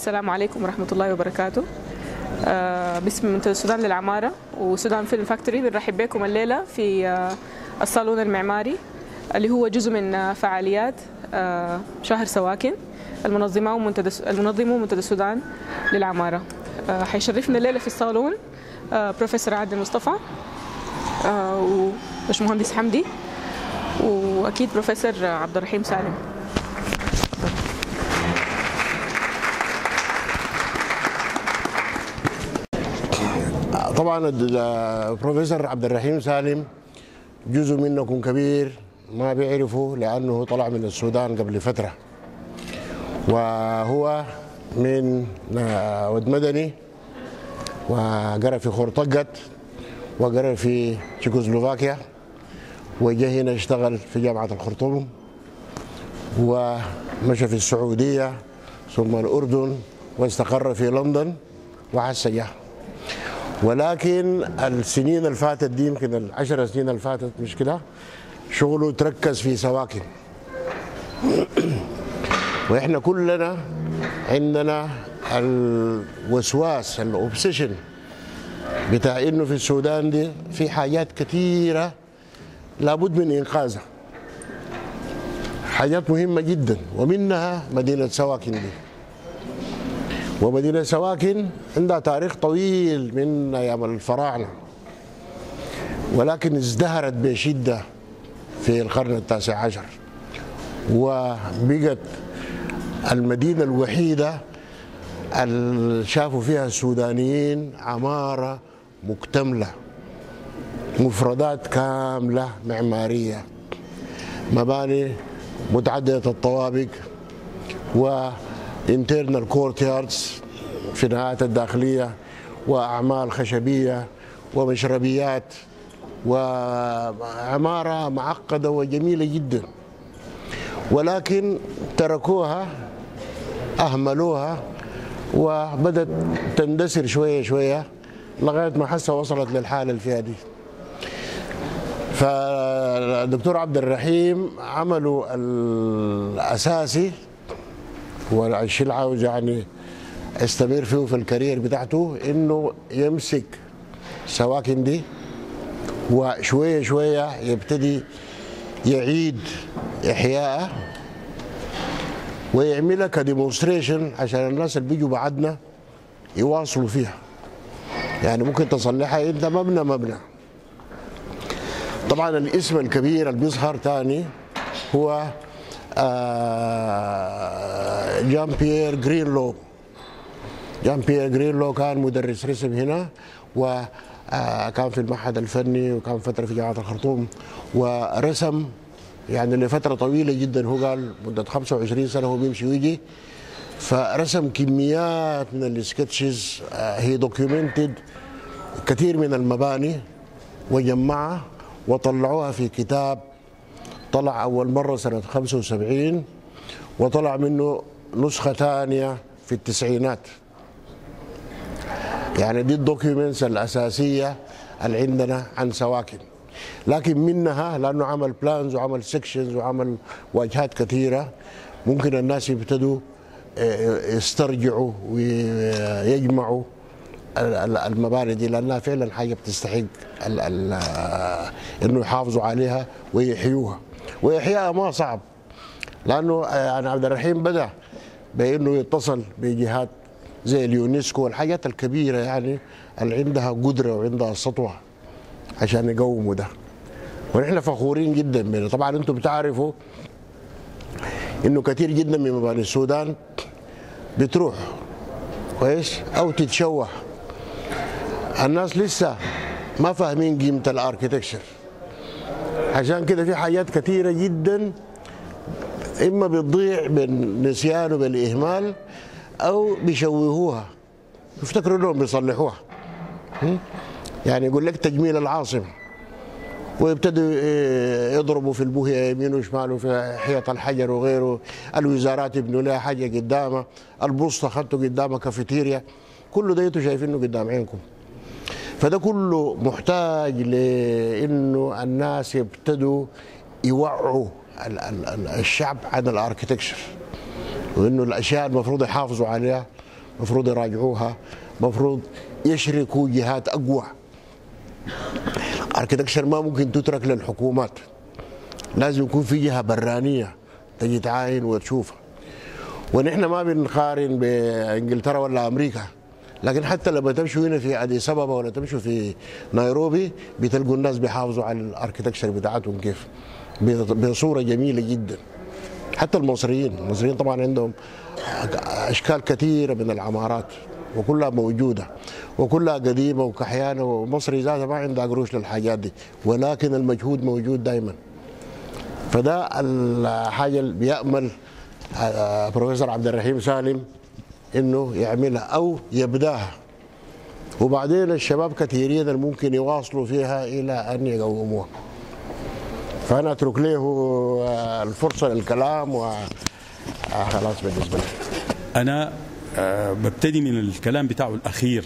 السلام عليكم ورحمة الله وبركاته. باسم منتدى السودان للعمارة وسودان فيلم فاكتوري بنرحب بكم الليلة في الصالون المعماري اللي هو جزء من فعاليات شهر سواكن المنظمة ومنتدى السودان للعمارة. حيشرفنا الليلة في الصالون بروفيسور عادل مصطفى وباشمهندس حمدي واكيد بروفيسور عبدالرحيم سالم. طبعا البروفيسور عبدالرحيم سالم جزء منكم كبير ما بيعرفه لانه طلع من السودان قبل فتره، وهو من ودمدني وقرا في خرطقت وقرا في تشيكوسلوفاكيا وجه هنا اشتغل في جامعه الخرطوم ومشى في السعوديه ثم الاردن واستقر في لندن وحسجه. ولكن السنين اللي فاتت دي يمكن العشر سنين اللي فاتت مش كده شغله تركز في سواكن، واحنا كلنا عندنا الوسواس الاوبسيشن بتاع انه في السودان دي في حاجات كثيره لابد من انقاذها، حاجات مهمه جدا ومنها مدينه سواكن دي. ومدينه سواكن عندها تاريخ طويل من ايام الفراعنه، ولكن ازدهرت بشده في القرن التاسع عشر وبقت المدينه الوحيده اللي شافوا فيها السودانيين عماره مكتمله، مفردات كامله معماريه، مباني متعدده الطوابق وانترنال كورت ياردز في النهايات الداخليه واعمال خشبيه ومشربيات وعمارة معقدة وجميلة جدا، ولكن تركوها أهملوها وبدت تندثر شوية شوية لغاية ما حسها وصلت للحالة اللي فيها دي. فالدكتور عبد الرحيم عمله الأساسي والشيء عاوز يعني استمر فيه في الكارير بتاعته إنه يمسك سواكن دي وشوية شوية يبتدي يعيد إحيائها ويعملها كديمونستريشن عشان الناس اللي بيجوا بعدنا يواصلوا فيها، يعني ممكن تصلحها انت مبنى مبنى. طبعا الاسم الكبير اللي بيظهر تاني هو جان بيير جرينلو. جان بيير جرينلو كان مدرس رسم هنا و كان في المعهد الفني وكان فترة في جامعة الخرطوم ورسم يعني لفترة طويلة جدا، هو قال مدة 25 سنة هو بيمشي ويجي، فرسم كميات من السكتشز هي دوكيومنتد كثير من المباني وجمعها وطلعوها في كتاب طلع أول مرة سنة 75 وطلع منه نسخة ثانية في التسعينات. يعني دي الدوكيومنتس الاساسيه اللي عندنا عن سواكن، لكن منها لانه عمل بلانز وعمل سكشنز وعمل واجهات كثيره ممكن الناس يبتدوا يسترجعوا ويجمعوا المباني دي لانها فعلا حاجه بتستحق انه يحافظوا عليها ويحيوها. واحيائها ما صعب لانه يعني عبد الرحيم بدا بانه يتصل بجهات زي اليونسكو والحاجات الكبيرة يعني اللي عندها قدرة وعندها سطوة عشان يقوموا ده، ونحن فخورين جدا منه. طبعا انتم بتعرفوا انه كثير جدا من مباني السودان بتروح كويس او تتشوه، الناس لسه ما فاهمين قيمة الاركيتكشر، عشان كده في حاجات كثيرة جدا اما بتضيع بالنسيان وبالاهمال أو بيشوهوها يفتكروا إنهم بيصلحوها. يعني يقول لك تجميل العاصمة ويبتدوا يضربوا في البوهية يمين وشمال وفي حيط الحجر وغيره، الوزارات يبنوا لها حاجة قدامها، البوسطة خدته قدامها كافيتيريا، كله ده أنتوا شايفينه قدام عينكم. فده كله محتاج لإنه الناس يبتدوا يوعوا الشعب عن الأركيتكشر وانه الاشياء المفروض يحافظوا عليها مفروض يراجعوها، مفروض يشركوا جهات أقوى. الاركتكشر ما ممكن تترك للحكومات، لازم يكون في جهة برانية تجي تعاين وتشوفها. ونحن ما بنقارن بإنجلترا ولا أمريكا، لكن حتى لما تمشوا هنا في أديس أبابا ولا تمشوا في نيروبي بتلقوا الناس بيحافظوا على الاركتكشر بتاعتهم كيف، بصورة جميلة جدا. حتى المصريين طبعا عندهم أشكال كثيرة من العمارات وكلها موجودة وكلها قديمة وكحيانة، ومصري ذاتها ما عندها قروش للحاجات دي، ولكن المجهود موجود دائما. فده الحاجة اللي بيأمل بروفيسور عبد الرحيم سالم انه يعملها او يبداها، وبعدين الشباب كثيرين اللي ممكن يواصلوا فيها الى ان يقوموها. فانا اترك له الفرصة للكلام وخلاص بالنسبة لي. انا ببتدي من الكلام بتاعه الأخير،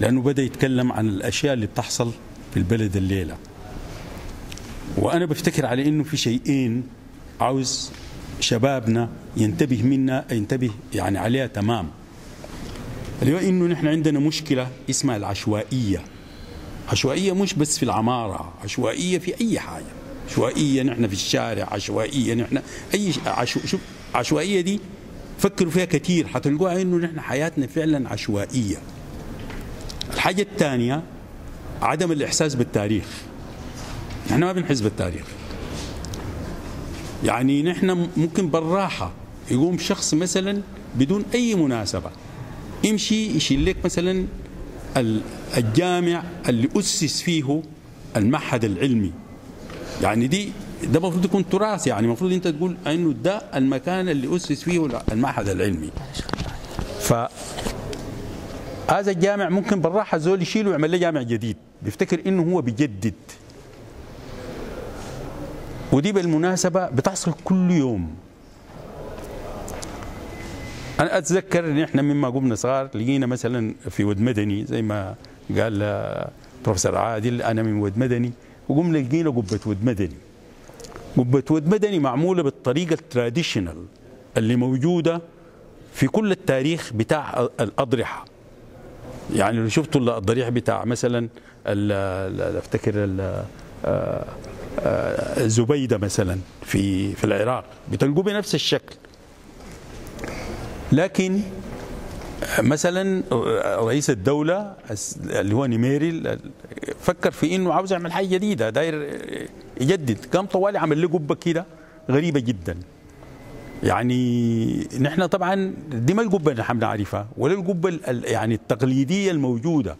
لأنه بدأ يتكلم عن الأشياء اللي بتحصل في البلد الليلة، وأنا بفتكر على إنه في شيئين عاوز شبابنا ينتبه يعني عليها تمام. اللي هو إنه نحن عندنا مشكلة اسمها العشوائية. عشوائية مش بس في العمارة، عشوائية في أي حاجة، عشوائية نحن في الشارع، عشوائية نحن أي شوف عشوائية دي فكروا فيها كثير حتلقوها انه نحن حياتنا فعلا عشوائيه. الحاجه الثانيه عدم الاحساس بالتاريخ. نحن ما بنحس بالتاريخ. يعني نحن ممكن بالراحه يقوم شخص مثلا بدون اي مناسبه يمشي يشيل لك مثلا الجامع اللي اسس فيه المعهد العلمي. يعني ده المفروض يكون تراث، يعني المفروض انت تقول انه ده المكان اللي اسس فيه المعهد العلمي. ف هذا الجامع ممكن بالراحه زول يشيله ويعمل له جامع جديد، بيفتكر انه هو بيجدد. ودي بالمناسبه بتحصل كل يوم. انا اتذكر ان احنا مما قمنا صغار لقينا مثلا في ودمدني زي ما قال بروفيسور عادل انا من ودمدني، وقمنا لقينا قبه ودمدني. قبة ودمدني معمولة بالطريقة التراديشنال اللي موجودة في كل التاريخ بتاع الأضرحة. يعني لو شفتوا الضريح بتاع مثلا افتكر زبيدة مثلا في العراق بتلقوا بنفس الشكل. لكن مثلا رئيس الدولة اللي هو نيميري فكر في انه عاوز يعمل حاجة جديدة، داير يجدد، قام طوالي عمل له قبة كده غريبة جدا. يعني نحن طبعا دي ما القبة اللي احنا بنعرفها ولا القبة يعني التقليدية الموجودة.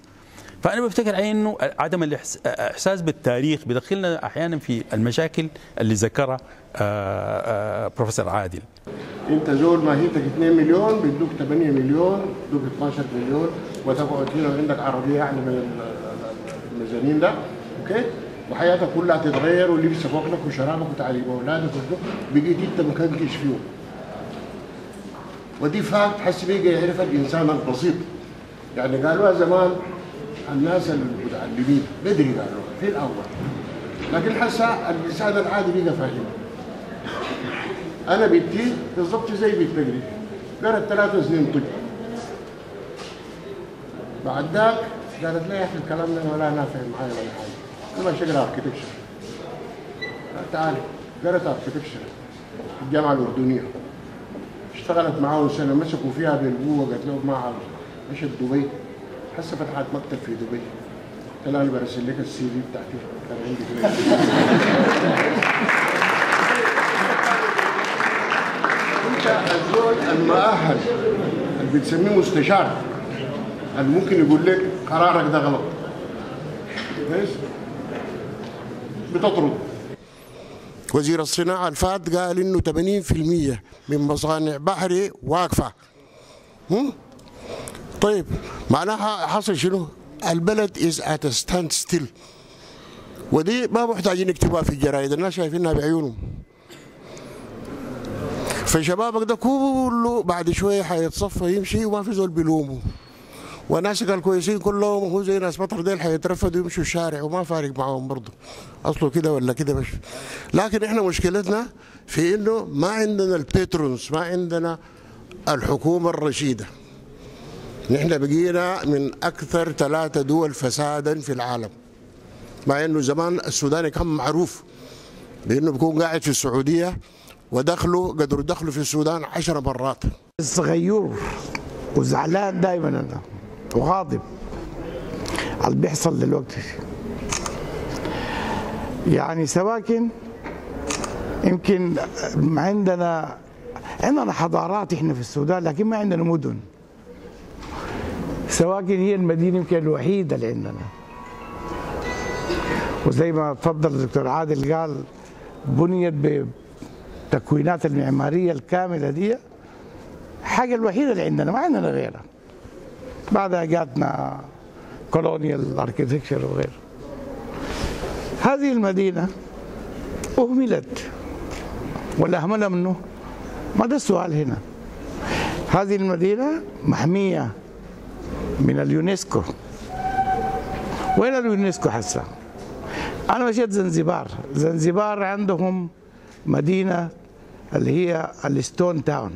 فأنا بفتكر على انه عدم الإحساس بالتاريخ بيدخلنا أحيانا في المشاكل اللي ذكرها بروفيسور عادل. انت زول ماهيتك 2 مليون بيدوك 8 مليون بيدوك 12 مليون وتقعد هنا وعندك عربيه يعني من الميزانين ده اوكي، وحياتك كلها تتغير ولبسك واكلك وشرابك وتعليم اولادك بقيت انت مكنكش فيهم. ودي فاكت حسي بيجي يعرفها الانسان البسيط. يعني قالوها زمان الناس المتعلمين بدري قالوها في الاول، لكن حسا الانسان العادي بيجي فاهم. أنا بنتي بالظبط زي بنت بجري، قالت 3 سنين طب. بعد ذاك قالت لي يا أخي الكلام ده ولا نافع معايا ولا حاجة، أنا ماشي أقرأ أركتكشر. تعالي، قرأت أركتكشر في الجامعة الأردنية. اشتغلت معاهم سنة مسكوا فيها بالقوة قالت لهم ما عارف، مشت دبي، هسه فتحت مكتب في دبي. قلت لها أنا برسل لك السي في بتاعتي كان عندي. الزول المؤهل اللي بتسميه مستشار اللي ممكن يقول لك قرارك ده غلط كويس بتطرد. وزير الصناعه الفات قال انه 80% من مصانع بحري واقفه. طيب معناها حصل شنو؟ البلد از ات ستاند ستيل. ودي ما محتاجين نكتبها في الجرايد، الناس شايفينها بعيونهم. فشبابك ده كله بعد شويه حيتصفى يمشي وما في زول بيلومه، والناس الكويسين كلهم هو زي ناس مطر ديل حيترفدوا يمشوا الشارع وما فارق معاهم برضه اصله كده ولا كده. مش لكن احنا مشكلتنا في انه ما عندنا البيترونز، ما عندنا الحكومه الرشيده. نحن بقينا من أكثر 3 دول فسادا في العالم، مع أنه زمان السوداني كان معروف لأنه بيكون قاعد في السعودية ودخله قدر دخله في السودان 10 مرات. صغيور وزعلان دائما أنا وغاضب على اللي بيحصل دلوقتي. يعني سواكن يمكن عندنا حضارات احنا في السودان، لكن ما عندنا مدن. سواكن هي المدينه يمكن الوحيده اللي عندنا. وزي ما تفضل الدكتور عادل قال بنيت بتكوينات المعماريه الكامله، دي الحاجه الوحيده اللي عندنا، ما عندنا غيرها. بعدها جاتنا كولونيال اركيتكتشر وغيره. هذه المدينه اهملت ولا اهملها منه؟ ما ده السؤال هنا. هذه المدينه محميه من اليونسكو. وين اليونسكو هسه؟ انا مشيت زنزبار. زنزبار عندهم مدينه اللي هي الستون تاون،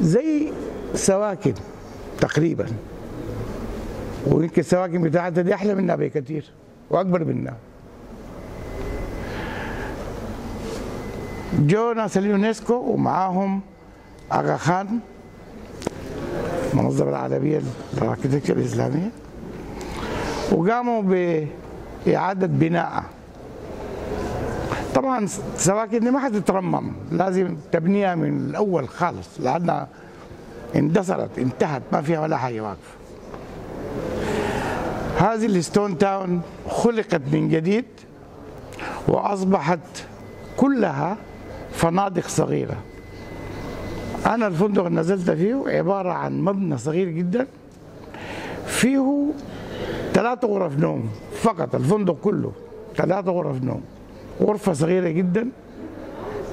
زي سواكن تقريبا، ويمكن السواكن بتاعتها دي احلى منها بكثير واكبر منها. جو ناس اليونسكو ومعاهم اغا خان، المنظمه العالميه للاركيتكتشر الاسلاميه، وقاموا باعاده بنائها. طبعا سواكن دي ما حتترمم، لازم تبنيها من الاول خالص لانها اندثرت انتهت، ما فيها ولا حاجه واقفه. هذه الستون تاون خلقت من جديد واصبحت كلها فنادق صغيرة. أنا الفندق اللي نزلت فيه عبارة عن مبنى صغير جدا فيه 3 غرف نوم فقط، الفندق كله 3 غرف نوم، غرفة صغيرة جدا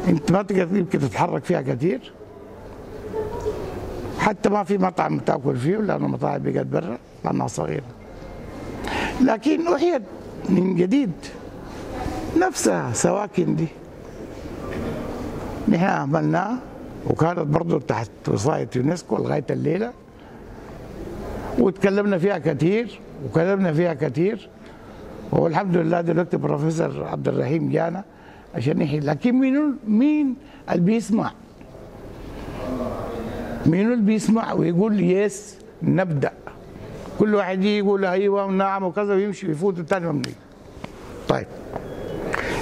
أنت ما تقدر يمكن تتحرك فيها كثير، حتى ما في مطعم تاكل فيه لأن المطاعم بقت برا لأنها صغيرة، لكن أحيت من جديد نفسها سواكن دي. نحن عملناها وكانت برضه تحت وصاية يونسكو لغاية الليلة، وتكلمنا فيها كثير وكلمنا فيها كثير، والحمد لله دلوقتي بروفيسور عبد الرحيم جانا عشان نحكي. لكن مين اللي بيسمع؟ مين اللي بيسمع ويقول يس نبدأ؟ كل واحد يقول ايوه ونعم وكذا ويمشي ويفوت الثاني ما بنيجي. طيب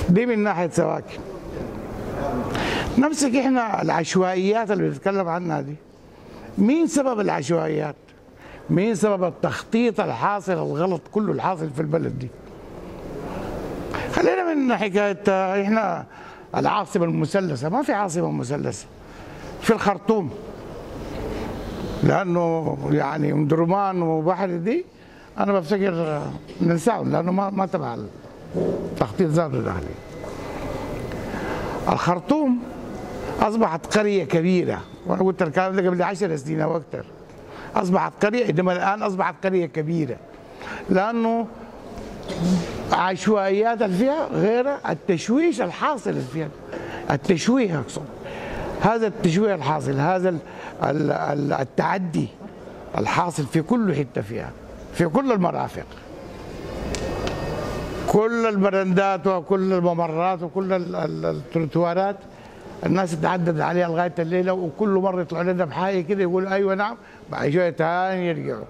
دي من ناحية سواكن. نمسك احنا العشوائيات اللي بنتكلم عنها دي. مين سبب العشوائيات؟ مين سبب التخطيط الحاصل الغلط كله الحاصل في البلد دي؟ خلينا من حكاية احنا العاصمة المثلثة، ما في عاصمة مثلثة في الخرطوم. لأنه يعني أمدرمان وبحري دي أنا بفتكر ننساهم لأنه ما تبع تخطيط زادوا داخلي. الخرطوم اصبحت قريه كبيره، وانا قلت الكلام ده قبل 10 سنين او اكثر. اصبحت قريه، انما الان اصبحت قريه كبيره لانه عشوائيات اللي فيها غير التشويش الحاصل فيها، التشويه اقصد. هذا التشويه الحاصل، هذا التعدي الحاصل في كل حته فيها، في كل المرافق، كل البرندات وكل الممرات وكل التروتوارات الناس تتعدد عليها لغايه الليله، وكل مره يطلعوا لنا بحاجه كده يقولوا ايوه نعم، بعد شويه ثاني يرجعوا.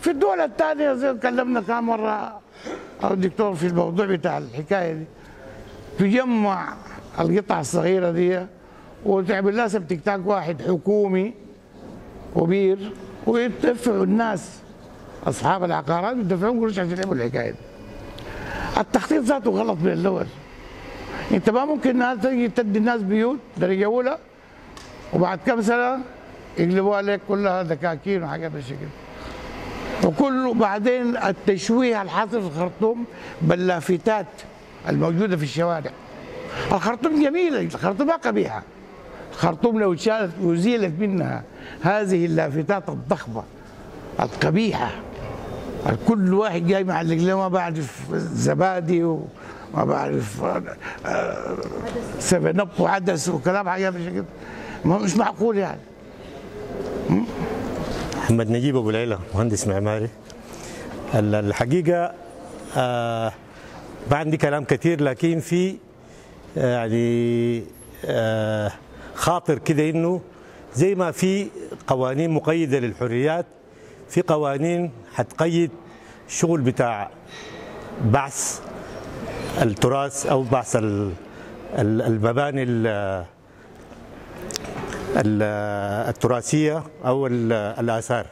في الدول الثانيه زي ما تكلمنا كام مره الدكتور في الموضوع بتاع الحكايه دي، تجمع القطع الصغيره دي وتعمل لها سبتيك تانك واحد حكومي وبير، ويدفعوا الناس اصحاب العقارات يدفعوا قروش عشان يعملوا الحكايه دي. التخطيط ذاته غلط من الاول. انت ما ممكن تجي تدي الناس بيوت درجه اولى وبعد كم سنه يقلبوها لك كلها دكاكين وحاجات بالشكل ده. وكله بعدين التشويه الحاصل في الخرطوم باللافتات الموجوده في الشوارع. الخرطوم جميله، الخرطوم ما قبيحه. الخرطوم لو اتشالت وزيلت منها هذه اللافتات الضخمه القبيحه، كل واحد جاي مع اللي ما بعرف زبادي وما بعرف 7 اب وعدس وكلام حاجه مش معقول يعني. محمد نجيب أبو العلا مهندس معماري. الحقيقة ما عندي كلام كثير، لكن في يعني خاطر كده إنه زي ما في قوانين مقيدة للحريات، في قوانين هتقيد شغل بتاع بعث التراث أو بعث المباني التراثية أو الآثار.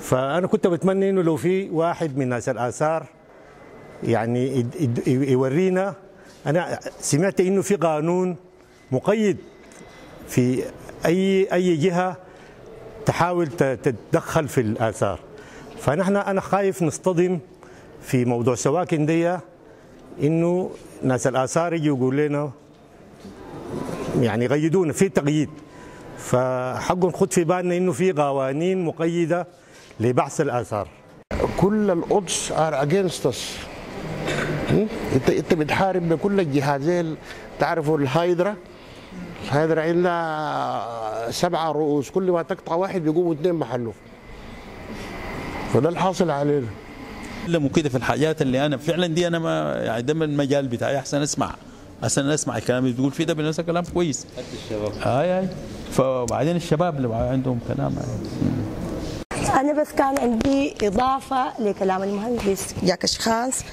فأنا كنت بتمنى إنه لو في واحد من ناس الآثار يعني يورينا. أنا سمعت إنه في قانون مقيد في أي جهة تحاول تتدخل في الآثار، فنحن أنا خايف نصطدم في موضوع سواكن دي، إنه ناس الآثار يجي يقول لنا يعني قيدونا في تقييد. فحق نخد في بالنا إنه في قوانين مقيدة لبحث الآثار. كل الأودز ار اجينست اس. انت بتحارب بكل الجهات زي تعرفوا الهايدرا. الهايدرا عندنا 7 رؤوس، كل ما تقطع واحد بيقوموا 2 محله. فده الحاصل علينا. ممكن في الحاجات اللي انا فعلا دي انا ما يعني ده من المجال بتاعي، احسن اسمع الكلام اللي بتقول فيه ده بنفسه كلام كويس. حتى الشباب. اي فبعدين الشباب اللي عندهم كلام أنا بس كان عندي إضافة لكلام المهندس جاك شخانس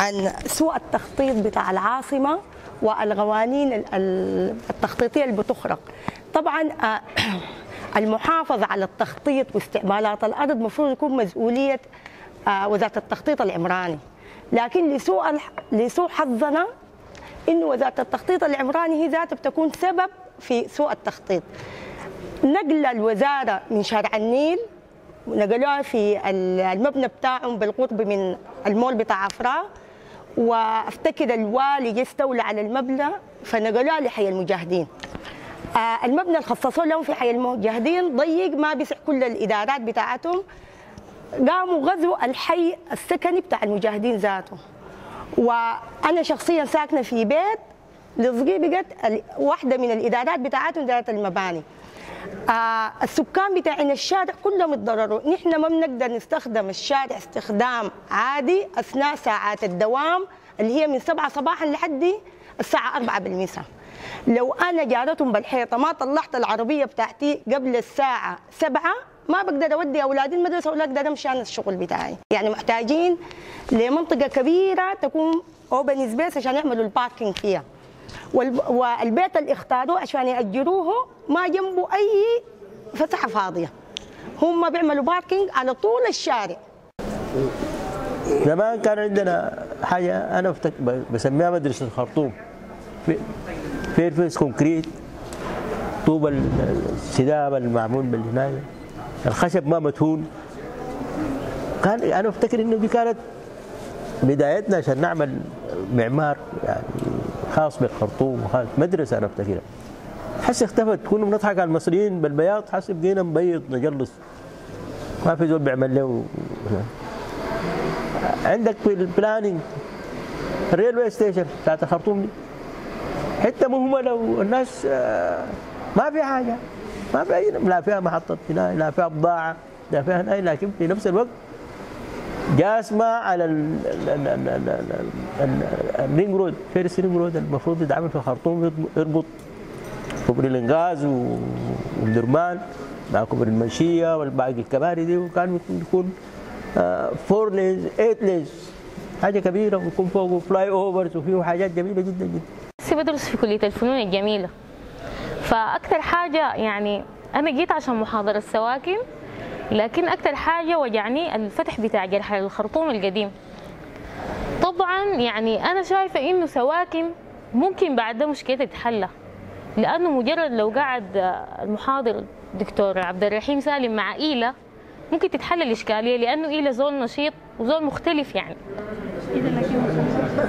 عن سوء التخطيط بتاع العاصمة والقوانين التخطيطية اللي بتخرق. طبعا المحافظة على التخطيط واستعمالات الأرض المفروض يكون مسؤولية وزارة التخطيط العمراني، لكن لسوء حظنا إنه وزارة التخطيط العمراني هي ذاتها بتكون سبب في سوء التخطيط. نقل الوزارة من شارع النيل نقلوها في المبنى بتاعهم بالقرب من المول بتاع عفراء، وافتكر الوالي يستولى على المبنى فنقلوها لحي المجاهدين. المبنى الخصصوه لهم في حي المجاهدين ضيق ما بيسع كل الادارات بتاعتهم، قاموا غزوا الحي السكني بتاع المجاهدين ذاته. وانا شخصيا ساكنه في بيت لصقي بقت واحده من الادارات بتاعتهم اداره المباني. السكان بتاعنا الشارع كلهم اتضرروا، نحن ما بنقدر نستخدم الشارع استخدام عادي اثناء ساعات الدوام اللي هي من 7 صباحا لحد الساعه 4 بالمساء. لو انا جارتهم بالحيطه ما طلعت العربيه بتاعتي قبل الساعه 7 ما بقدر اودي اولادي المدرسه ولا اقدر امشي انا الشغل بتاعي. يعني محتاجين لمنطقه كبيره تكون اوبن سبيس عشان يعملوا الباركينج فيها. والبيت اللي اختاروه عشان يأجروه ما جنبه أي فتحة فاضية، هم بيعملوا باركينج على طول الشارع. زمان كان عندنا حاجة أنا بسميها مدرسة الخرطوم، فيرفيس كونكريت، طوب السداب المعمول بالهناية، الخشب ما مدهون. كان أنا أفتكر إنه دي كانت بدايتنا عشان نعمل معمار يعني خاص بالخرطوم وخاص مدرسه. انا افتكرها حس اختفت، كنا بنضحك على المصريين بالبياض، حس بقينا مبيض نجلس ما في زول بيعمل له. عندك في البلاننج الريلوي ستيشن بتاعت الخرطوم دي حته مهمه، لو الناس ما في حاجه، ما في اي لا فيها محطه بناء لا فيها بضاعه لا فيها اي، لكن في نفس الوقت جاسمه على الرينج رود، فيرس رينج رود المفروض يتعمل في الخرطوم يربط كوبري الانغاز وامدرمان مع كوبري المنشيه والباقي الكباري دي، وكان يكون 4 لينز 8 لينز حاجه كبيره، ويكون فوقه فلاي اوفرز وفيه حاجات جميله جدا جدا. بس بدرس في كليه الفنون الجميله، فاكثر حاجه يعني انا جيت عشان محاضره السواكن، لكن أكثر حاجة وجعني الفتح بتاع جرح الخرطوم القديم. طبعا يعني أنا شايفة إنه سواكن ممكن بعد ده مشكلة تتحلى، لأنه مجرد لو قعد المحاضر الدكتور عبدالرحيم سالم مع إيلة ممكن تتحلى الإشكالية، لأنه إيلة زول نشيط وزول مختلف يعني.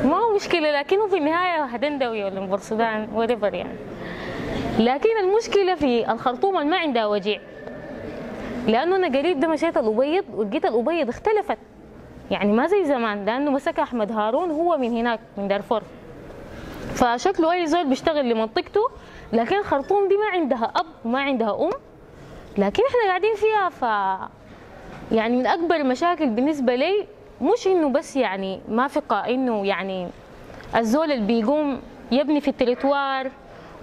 ما هو مشكلة، لكنه في النهاية هدندوي ولا مبرسدان whatever يعني. لكن المشكلة في الخرطوم ما عندها وجيع، لأنه أنا قريب ده مشيت الأبيض ولقيت الأبيض اختلفت يعني ما زي زمان، لأنه مسك أحمد هارون هو من هناك من دارفور، فشكله أي زول بيشتغل لمنطقته. لكن الخرطوم دي ما عندها أب وما عندها أم، لكن احنا قاعدين فيها. ف يعني من اكبر المشاكل بالنسبه لي مش انه بس يعني ما ثقه، انه يعني الزول اللي بيقوم يبني في التريتوار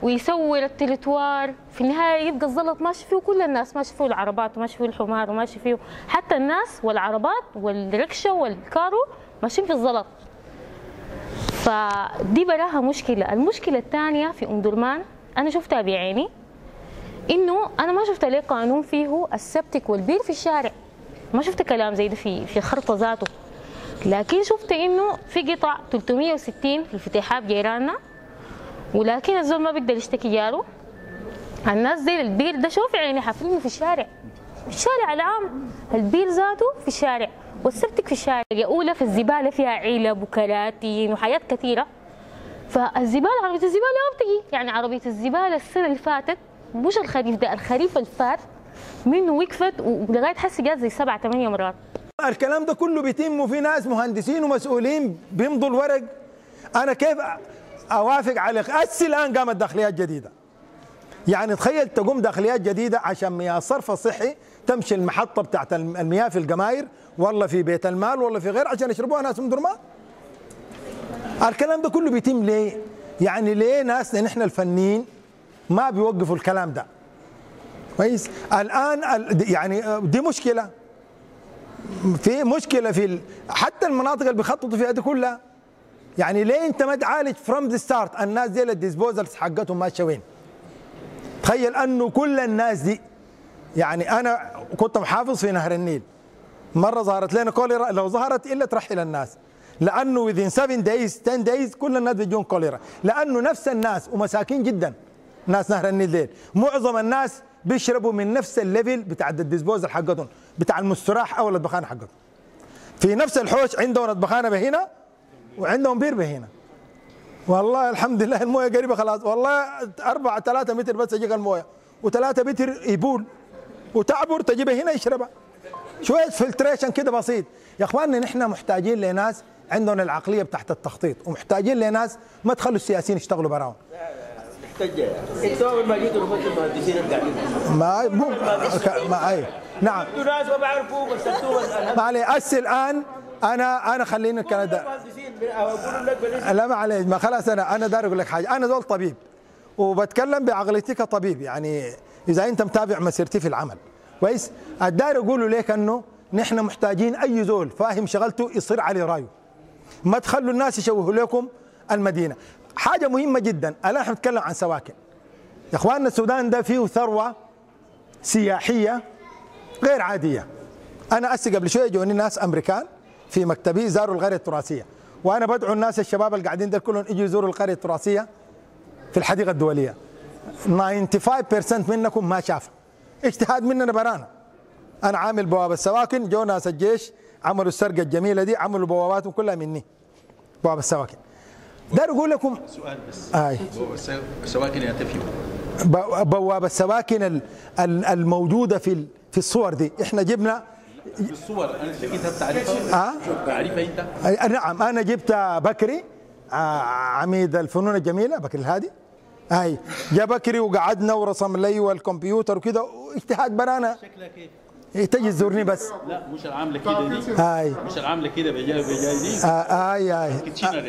ويسور التريتوار في النهايه يبقى الزلط ماشي فيه، وكل الناس ماشي فيه، العربات وماشي فيه، الحمار وماشي فيه، حتى الناس والعربات والركشه والكارو ماشيين في الزلط. فدي براها مشكله. المشكله الثانيه في ام درمان انا شفتها بعيني، انه انا ما شفت ليه قانون فيه السبتك والبير في الشارع، ما شفت كلام زي ده في خرطه ذاته. لكن شفت انه في قطع 360 في الفتحات جيراننا، ولكن الزول ما بيقدر يشتكي جاره. الناس دي البير ده شوف يعني حافلينه في الشارع، في الشارع العام، البير ذاته في الشارع والسبتك في الشارع. اولى في الزباله فيها علب وكراتين وحاجات كثيره. فالزباله عربيه الزباله ما بتجي، يعني عربيه الزباله السنه اللي فاتت مش الخريف ده، الخريف اللي فات منه وقفت ولغايه حسي جات زي 7-8 مرات. الكلام ده كله بيتم وفي ناس مهندسين ومسؤولين بيمضوا الورق. انا كيف اوافق على هسه الان قامت داخليات جديده؟ يعني تخيل تقوم داخليات جديده عشان مياه الصرف الصحي تمشي المحطه بتاعت المياه في الجماير والله في بيت المال والله في غير عشان يشربوها ناس من درمان. الكلام ده كله بيتم ليه؟ يعني ليه ناسنا نحن الفنيين ما بيوقفوا الكلام ده؟ كويس؟ الان يعني دي مشكله، في مشكله في حتى المناطق اللي بيخططوا فيها دي كلها. يعني ليه انت ما تعالج فروم ذا ستارت الناس دي الديسبوزلز حقتهم ماشيه وين؟ تخيل انه كل الناس دي، يعني انا كنت محافظ في نهر النيل، مره ظهرت لنا كوليرا، لو ظهرت الا ترحل الناس، لانه within 7 days 10 days كل الناس بيجون كوليرا، لانه نفس الناس ومساكين جدا ناس نهر النيل ديل، معظم الناس بيشربوا من نفس الليفل بتاع الديسبوزل حقتهم، بتاع المستراح او المطبخانه حقتهم. في نفس الحوش عندهم مطبخانه بهنا وعندهم بير بهنا. والله الحمد لله المويه قريبه خلاص، والله 4-3 متر بس يجيك المويه، و3 متر يبول وتعبر تجيبها هنا يشربها. شويه فلتريشن كده بسيط. يا اخواننا نحن محتاجين لناس عندهم العقليه بتاعت التخطيط، ومحتاجين لناس ما تخلوا السياسيين يشتغلوا براهم. ما اي نعم ناس ما بعرفوا ما عليه. أس الان انا خليني الكلام ده، لا ما عليه، ما خلاص انا داير اقول لك حاجه. انا زول طبيب وبتكلم بعقليتي كطبيب، يعني اذا انت متابع مسيرتي في العمل كويس، الداير اقول لك انه نحن محتاجين اي زول فاهم شغلته يصير عليه رايه، ما تخلوا الناس يشوهوا لكم المدينه. حاجة مهمة جدا، الآن احنا بنتكلم عن سواكن. يا اخواننا السودان ده فيه ثروة سياحية غير عادية. أنا أسي قبل شوية جوني ناس أمريكان في مكتبي زاروا القرية التراثية، وأنا بدعو الناس الشباب اللي قاعدين ده كلهم يجوا يزوروا القرية التراثية في الحديقة الدولية. 95% منكم ما شافها. اجتهاد مننا برانا. أنا عامل بوابة السواكن، جو ناس الجيش عملوا السرقة الجميلة دي، عملوا بواباتهم كلها مني. بوابة السواكن. داير اقول لكم سؤال بس، بوابة السواكن ينتفيوا بوابة السواكن الموجودة في الصور دي، احنا جبنا في الصور انا لقيتها بتعريفها تعريفها انت. نعم انا جبت بكري عميد الفنون الجميلة بكري الهادي، جا بكري وقعدنا ورسم لي والكمبيوتر وكده، اجتهاد برانا. شكلها كيف؟ تجي تزورني بس. لا مش العامله كده دي، مش العامله كده بجاي دي. كيتشنر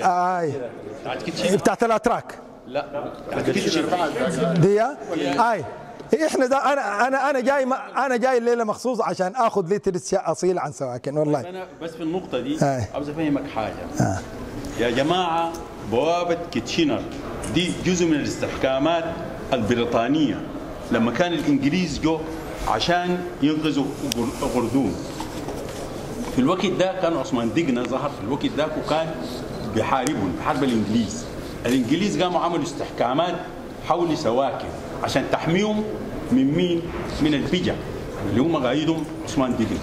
بتاعت كيتشنر بتاعت الاتراك. لا بتاعت كيتشنر دي. احنا ده انا جاي انا جاي الليله مخصوص عشان اخذ لي ترس اصيل عن سواكن والله. انا بس في النقطه دي عاوز افهمك حاجه. يا جماعه بوابه كيتشنر دي جزء من الاستحكامات البريطانيه لما كان الانجليز جو عشان ينقذوا غردون. في الوقت ده كان عثمان ديجنا ظهر في الوقت ده وكان بيحاربهم بحرب الانجليز. الانجليز قاموا عملوا استحكامات حول سواكن عشان تحميهم من مين؟ من البجع اللي هم قايدهم عثمان ديجنا.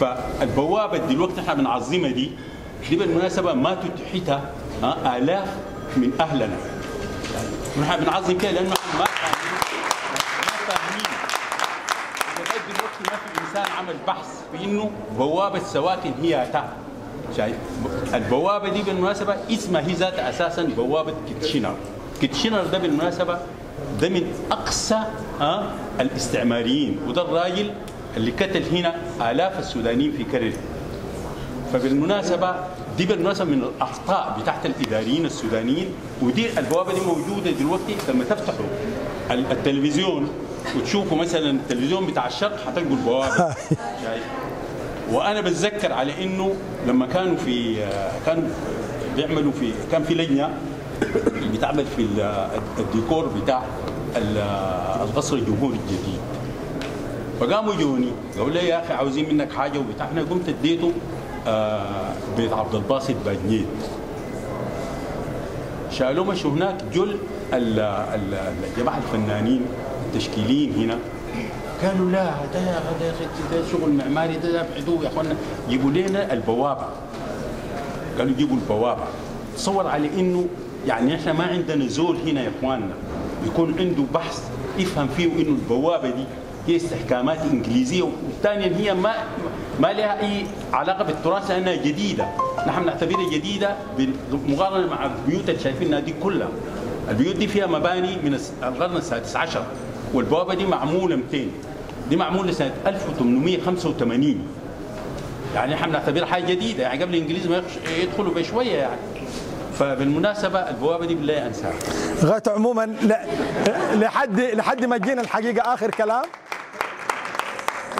فالبوابه دلوقتي احنا بنعظمها دي بالمناسبه ماتوا تحتها الاف من اهلنا. ونحن بنعظم كده لانه ما عمل بحث في انه بوابه سواكن هي اتاح. شايف البوابه دي بالمناسبه اسمها هي ذاتها اساسا بوابه كيتشنر. كيتشنر ده بالمناسبه ده من اقصى الاستعماريين، وده الراجل اللي قتل هنا آلاف السودانيين في كرر. فبالمناسبة دي بالمناسبة من الأخطاء بتاعت الإداريين السودانيين، ودي البوابة دي موجودة دلوقتي. لما تفتحوا التلفزيون وتشوفوا مثلا التلفزيون بتاع الشرق هتلقوا البوابة. وأنا بتذكر على إنه لما كان في لجنة بتعمل في الديكور بتاع القصر الجمهوري الجديد، فقاموا جوني قالوا لي يا اخي عاوزين منك حاجه وبتاع، احنا قمت اديته بيت عبد الباسط باجنيت، شالوا مشوا هناك جل الجماعه الفنانين التشكيليين هنا قالوا لا ده يا اخي ده شغل معماري، ده ابعدوه يا اخوانا، جيبوا لنا البوابه. قالوا جيبوا البوابه، تصور على انه يعني احنا ما عندنا زول هنا يا اخواننا يكون عنده بحث يفهم فيه انه البوابه دي هي استحكامات انجليزيه، وثانيا هي ما لها اي علاقه بالتراث لانها جديده، نحن نعتبرها جديده مقارنه مع البيوت اللي شايفينها دي كلها. البيوت دي فيها مباني من القرن السادس عشر، والبوابه دي معموله 200، دي معموله سنه 1885، يعني نحن نعتبرها حاجه جديده، يعني قبل الانجليز ما يدخلوا بشويه يعني. فبالمناسبة البوابة دي بالله أنساها. غايته عموما لحد ما تجينا الحقيقة آخر كلام،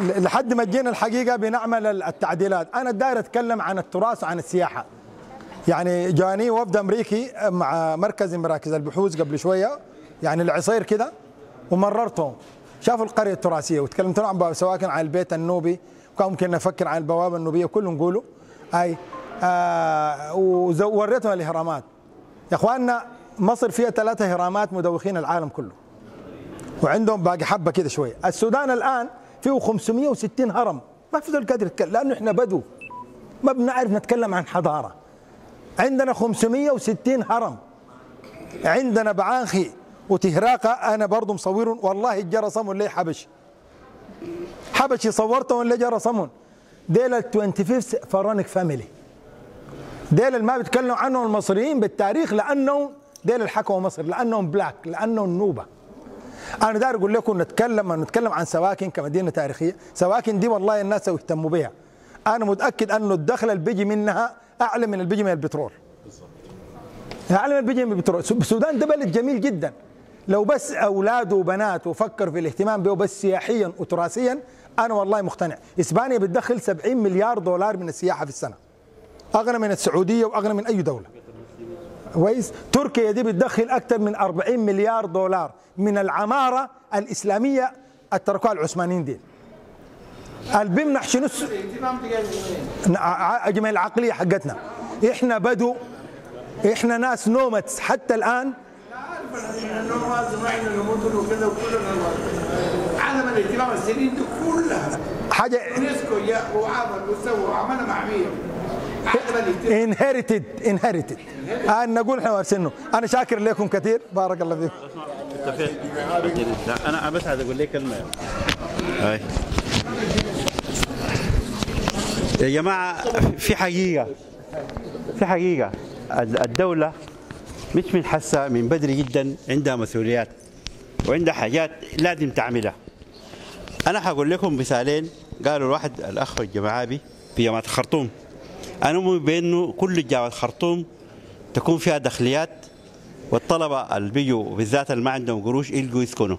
لحد ما تجينا الحقيقة بنعمل التعديلات. أنا داير أتكلم عن التراث وعن السياحة. يعني جاني وفد أمريكي مع مركز من مراكز البحوث قبل شوية، يعني العصير كده، ومررتهم شافوا القرية التراثية، وتكلمت عن سواكن، عن البيت النوبي، وكان ممكن نفكر عن البوابة النوبية، كلهم نقولوا أي ووريتهم الاهرامات. يا اخواننا مصر فيها 3 اهرامات مدوخين العالم كله، وعندهم باقي حبه كده شويه. السودان الان فيه 560 هرم، ما في ذول قادر يتكلم لانه احنا بدو ما بنعرف نتكلم عن حضاره. عندنا 560 هرم، عندنا بعانخي وتهراقه، انا برضه مصورهم والله جا رسمهم لي حبشي صورتهم لي جا رسمهم. ديل ال 25 فرانك فاميلي، ديل ما بيتكلموا عنهم المصريين بالتاريخ لانهم ديل حكموا مصر، لانهم بلاك، لانهم نوبه. انا داير اقول لكم نتكلم عن سواكن كمدينه تاريخيه، سواكن دي والله الناس يهتموا بها. انا متاكد انه الدخل اللي بيجي منها اعلى من اللي بيجي من البترول. اعلى من اللي بيجي من البترول، السودان ده بلد جميل جدا. لو بس اولاده وبناته فكر في الاهتمام به بس سياحيا وتراثيا، انا والله مقتنع. اسبانيا بتدخل 70 مليار دولار من السياحه في السنه، اغنى من السعوديه واغنى من اي دوله. كويس. تركيا دي بتدخل اكثر من 40 مليار دولار من العماره الاسلاميه اتركوها العثمانيين دي. البمنح شنو جميع العقليه حقتنا، احنا بدو، احنا ناس نومتس حتى الان. عدم الاهتمام السنين دي كلها حاجه يونسكو جاء وعمل وسوى وعملها مع مين؟ انهيرتد انا نقول احنا وارثينه. انا شاكر لكم كثير، بارك الله فيكم. انا بس عايز اقول لك كلمه هاي يا جماعه. في حقيقه الدوله مش من حسه، من بدري جدا عندها مسؤوليات وعندها حاجات لازم تعملها. انا حقول لكم مثالين قالوا الواحد الاخ الجماعي في جامعه الخرطوم. أنا مؤمن بأنه كل جامعة الخرطوم تكون فيها داخليات، والطلبة اللي بيجوا بالذات اللي ما عندهم قروش يلقوا يسكنوا.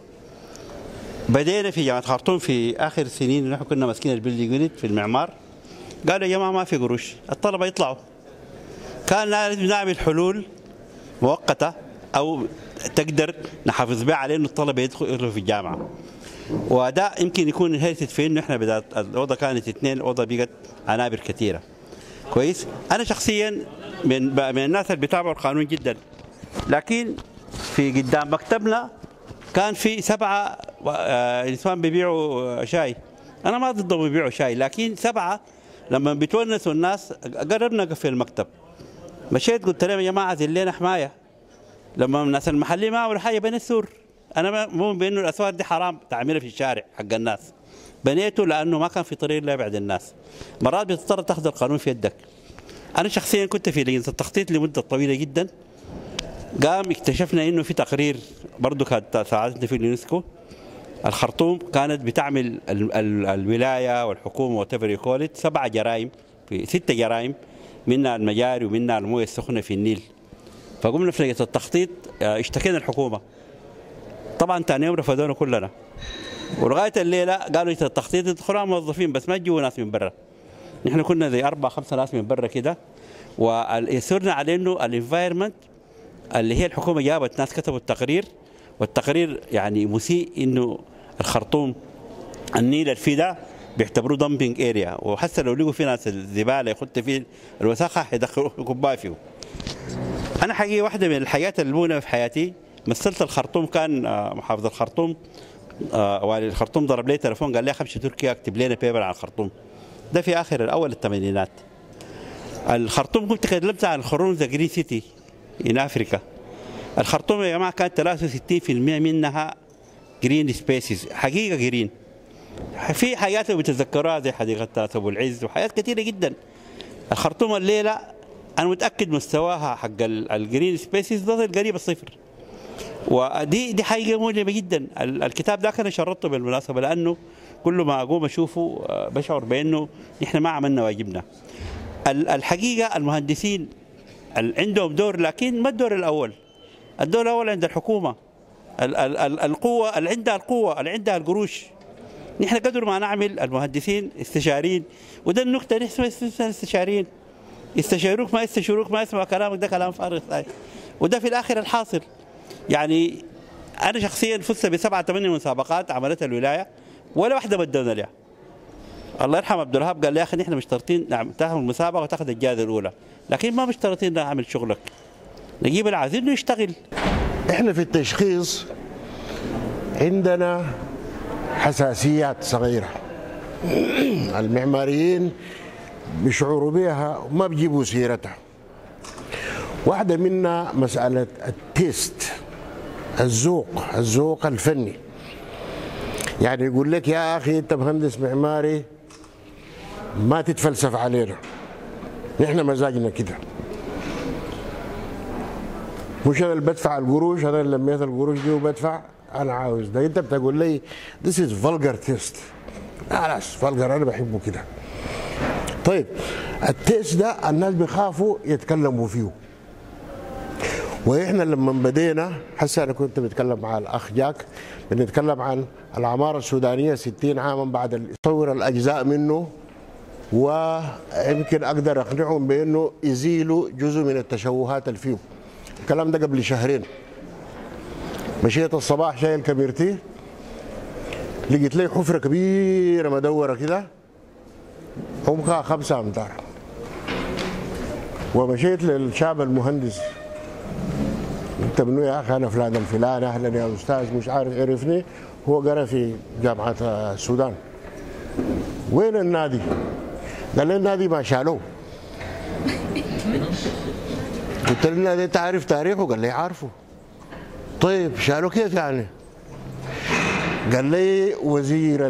بدينا في جامعة الخرطوم في آخر سنين، نحن كنا ماسكين البيلدينج يونت في المعمار، قالوا يا جماعة ما في قروش، الطلبة يطلعوا. كان لازم نعمل حلول مؤقتة أو تقدر نحافظ بها على أنه الطلبة يدخلوا في الجامعة. وده يمكن يكون انهيرتد في أنه إحنا بدأت الأوضة كانت 2، الأوضة بقت عنابر كثيرة. كويس. أنا شخصيا من الناس اللي بيتابعوا القانون جدا، لكن في قدام مكتبنا كان في 7 نسوان بيبيعوا شاي. أنا ما ضدهم يبيعوا شاي، لكن 7 لما بيتونسوا الناس قربنا نقفل المكتب. مشيت قلت لهم يا جماعة ذلينا حماية، لما الناس المحلية ما عملوا حاجة بين السور. أنا مؤمن بأنه الأسوار دي حرام تعملها في الشارع حق الناس. بنيته لانه ما كان في طريق لا بعد الناس. مرات بتضطر تاخذ القانون في يدك. انا شخصيا كنت في لجنه التخطيط لمده طويله جدا. قام اكتشفنا انه في تقرير برضه كانت ساعدتنا في اليونسكو الخرطوم كانت بتعمل الولايه والحكومه وتفريكولت 7 جرائم في 6 جرائم، منها المجاري ومنها المويه السخنه في النيل. فقمنا في لجنه التخطيط اشتكينا الحكومه. طبعا ثاني يوم رفضونا كلنا. ولغايه الليله قالوا لجنه التخطيط ادخلوا موظفين بس ما تجيبوا ناس من برا. نحن كنا زي 4 5 ناس من برا كده، وصرنا على انه الانفايرمنت اللي هي الحكومه جابت ناس كتبوا التقرير، والتقرير يعني مسيء انه الخرطوم النيل الفي ده بيعتبروه دمبينج اريا، وحتى لو لقوا في ناس الزباله يخط فيه الوساخه حيدخلوا كوبايه فيه. انا حقيقه واحده من الحاجات المؤلمه في حياتي، مثلت الخرطوم، كان محافظ الخرطوم والي الخرطوم ضرب لي تليفون قال لي خمشي تركيا اكتب لنا بيبر عن الخرطوم. ده في اخر اول الثمانينات. الخرطوم كنت تكلمت عن الخرون ذا جرين سيتي ان افريكا. الخرطوم يا جماعه كانت 63% منها جرين سبيسز، حقيقه جرين. في حاجات بتتذكروها زي حديقه ابو العز وحاجات كثيره جدا. الخرطوم الليله انا متاكد مستواها حق الجرين سبيسز ده قريب الصفر. ودي حاجه مؤلمه جدا. الكتاب ده انا شرطته بالمناسبه لانه كل ما اقوم اشوفه بشعر بانه نحن ما عملنا واجبنا. الحقيقه المهندسين عندهم دور، لكن ما الدور الاول. الدور الاول عند الحكومه، القوه اللي عندها، القوه اللي عندها القروش. نحن قدر ما نعمل المهندسين استشاريين، وده النقطه اللي اسمها استشاريين. يستشيروك ما يستشيروك ما يسمع كلامك، ده كلام فارغ. وده في الاخر الحاصل. يعني انا شخصيا فزت ب7 8 مسابقات عملتها الولايه ولا واحده بدونا لها. الله يرحم عبدالوهاب قال لي يا اخي نحن مشترطين نعم تاخذ المسابقه وتاخذ الجائزه الاولى، لكن ما مشترطين نعمل شغلك. نجيب العازل انه يشتغل. احنا في التشخيص عندنا حساسيات صغيره. المعماريين بيشعروا بها وما بيجيبوا سيرتها. واحده منها مساله التيست، الذوق الفني. يعني يقول لك يا اخي انت مهندس معماري ما تتفلسف علينا، نحن مزاجنا كده. مش انا اللي بدفع القروش، انا اللي لميت القروش دي وبدفع، انا عاوز ده. انت بتقول لي ذيس از فالجر تيست، خلاص فالجر انا بحبه كده. طيب التيست ده الناس بيخافوا يتكلموا فيه. واحنا لما بدينا هسه انا كنت بتكلم مع الاخ جاك، بنتكلم عن العماره السودانيه 60 عاما بعد، صور الاجزاء منه ويمكن اقدر اقنعهم بانه يزيلوا جزء من التشوهات اللي فيه. الكلام ده قبل شهرين. مشيت الصباح شايل كبيرتي، لقيت لي حفره كبيره مدوره كده عمقها 5 امتار. ومشيت للشاب المهندس، انت منو يا اخي؟ انا فلان الفلان. اهلا يا استاذ مش عارف عرفني، هو قرا في جامعه السودان. وين النادي؟ قال لي النادي ما شالوه. قلت له النادي انت عارف تاريخه؟ قال لي عارفه. طيب شالوه كيف يعني؟ قال لي وزير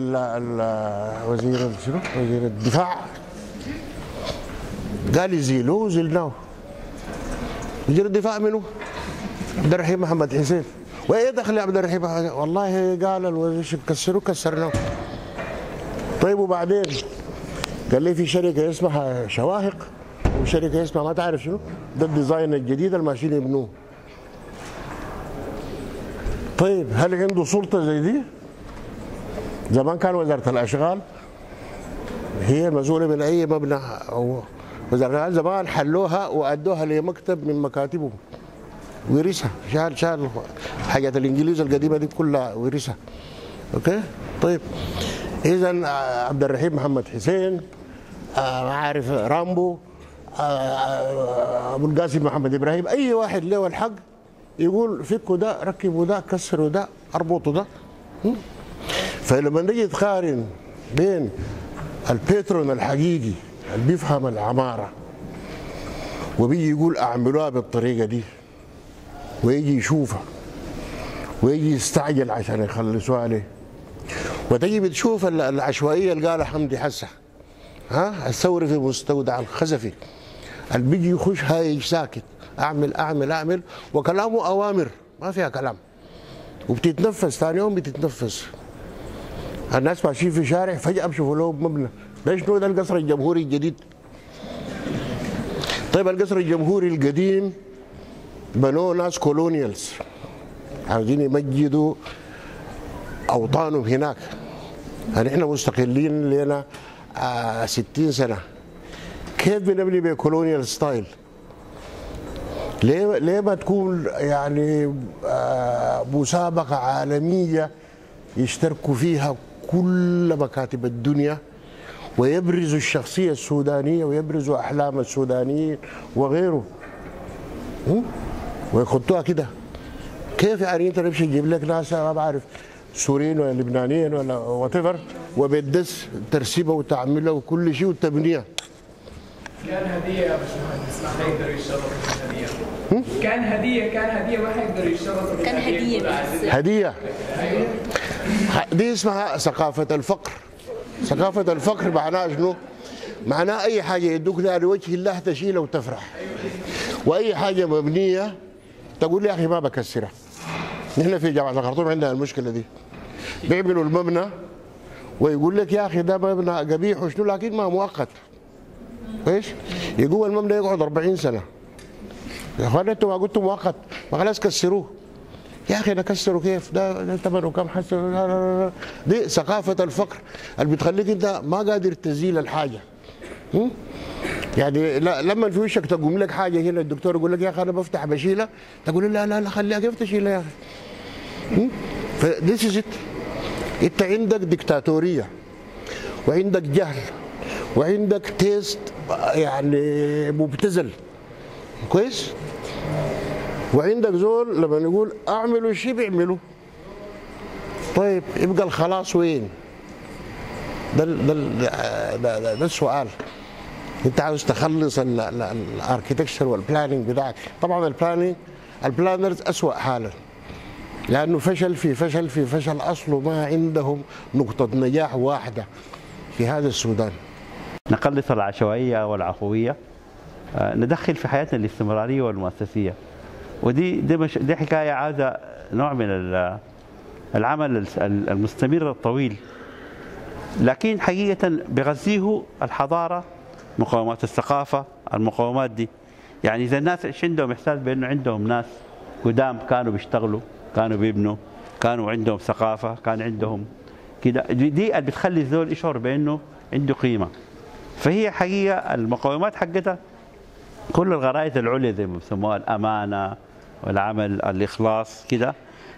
وزير الدفاع قال يزيلوه وزلناه. وزير الدفاع منو؟ عبد الرحيم محمد حسين. وايه دخل يا عبد الرحيم؟ والله قال الوزير كسروه كسرناه. طيب وبعدين؟ قال لي في شركه اسمها شواهق وشركه اسمها ما تعرف شنو، ده الديزاين الجديد اللي ماشيين يبنوه. طيب هل عنده سلطه زي دي؟ زمان كان وزاره الاشغال هي مسؤوله من اي مبنى او وزاره الاشغال، زمان حلوها وادوها لمكتب من مكاتبهم. ورثها، شال حاجات الانجليز القديمه دي كلها ورثها. اوكي؟ طيب اذا عبد الرحيم محمد حسين، عارف رامبو، ابو القاسم محمد ابراهيم، اي واحد له الحق يقول فكوا ده، ركبوا ده، كسروا ده، اربطوا ده. فلما نجي تقارن بين البيترون الحقيقي اللي بيفهم العماره وبيجي يقول اعملوها بالطريقه دي ويجي يشوفها ويجي يستعجل عشان يخلصوها عليه، وتجي بتشوف العشوائيه اللي قالها حمدي حسن، ها الثوري في مستودع الخزفي، اللي بيجي يخش هايج ساكت، اعمل اعمل اعمل، وكلامه اوامر ما فيها كلام، وبتتنفذ ثاني يوم بتتنفذ. الناس ماشيين في شارع فجأة بشوفوا لهم مبنى، ده شنو ده؟ القصر الجمهوري الجديد. طيب القصر الجمهوري القديم بنوه ناس كولونيالز عاوزين يمجدوا أوطانهم هناك. يعني احنا مستقلين لنا 60 سنة، كيف بنبني بكولونيال ستايل؟ ليه ما تكون يعني مسابقة عالمية يشتركوا فيها كل مكاتب الدنيا ويبرزوا الشخصية السودانية ويبرزوا أحلام السودانيين وغيره ويخطوها كده؟ كيف يعني أنت تمشي تجيب لك ناس ما بعرف سوريين ولا لبنانيين ولا وات ايفر وبتدس ترسيبها وتعملها وكل شيء وتبنيها؟ كان هدية يا باشمهندس ما حيقدروا يشتغلوا بالهدية. كان هدية ما حيقدروا يشتغلوا بالهدية. كان هدية بس. هدية. دي اسمها ثقافة الفقر. ثقافة الفقر معناها شنو؟ معناها أي حاجة يدوك لها لوجه الله تشيلها وتفرح. وأي حاجة مبنية تقول يا أخي ما بكسرها. نحن في جامعة الخرطوم عندنا المشكلة دي. بيعملوا المبنى ويقول لك يا أخي ده مبنى قبيح وشنو، لكن ما مؤقت. كويس؟ يقوم المبنى يقعد 40 سنة. يا اخوان انتوا ما قلتوا مؤقت، ما خلاص كسروه. يا اخي انا كسروا كيف؟ ده ثمنه كم حسن. دي ثقافة الفقر اللي بتخليك انت ما قادر تزيل الحاجة. يعني لما في وشك تقوم لك حاجة هنا الدكتور يقول لك يا اخي انا بفتح بشيلها، تقول لا لا لا خليها، كيف تشيلها يا اخي؟ فديس از ات. انت عندك دكتاتورية وعندك جهل وعندك تيست يعني مبتذل. كويس؟ وعندك زول لما نقول اعملوا شيء بيعملوا. طيب يبقى الخلاص وين؟ ده السؤال. انت عاوز تخلص الاركتكشر والبلاننج بتاعك. طبعا البلاننج البلانرز اسوأ حالا، لانه فشل في فشل في فشل، اصله ما عندهم نقطة نجاح واحدة في هذا السودان. نقلص العشوائية والعفوية، ندخل في حياتنا الاستمرارية والمؤسسية، ودي دي حكاية عايزة نوع من العمل المستمر الطويل، لكن حقيقة بغذيه الحضارة، مقاومات الثقافة، المقاومات دي. يعني إذا الناس ايش عندهم؟ إحساس بأنه عندهم ناس قدام كانوا بيشتغلوا، كانوا بيبنوا، كانوا عندهم ثقافة، كان عندهم كده، دي اللي بتخلي الزول يشعر بأنه عنده قيمة. فهي حقيقة المقاومات حقتها كل الغرائز العليا زي ما بسموها، الأمانة والعمل، الإخلاص كده،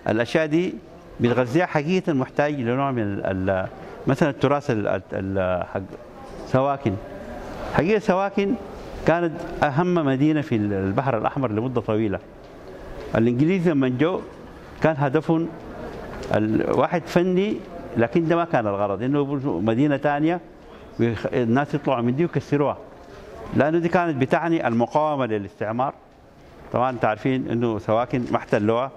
الأشياء دي بتغذيها حقيقة، محتاج لنوع من مثلا التراث حق سواكن. حقيقة سواكن كانت أهم مدينة في البحر الأحمر لمدة طويلة. الإنجليز لما جو كان هدفهم واحد فني، لكن ده ما كان الغرض إنه مدينة ثانية الناس يطلعوا من دي ويكسروها، لأنه دي كانت بتعني المقاومة للاستعمار. طبعا تعرفين إنه سواكن ما احتلوها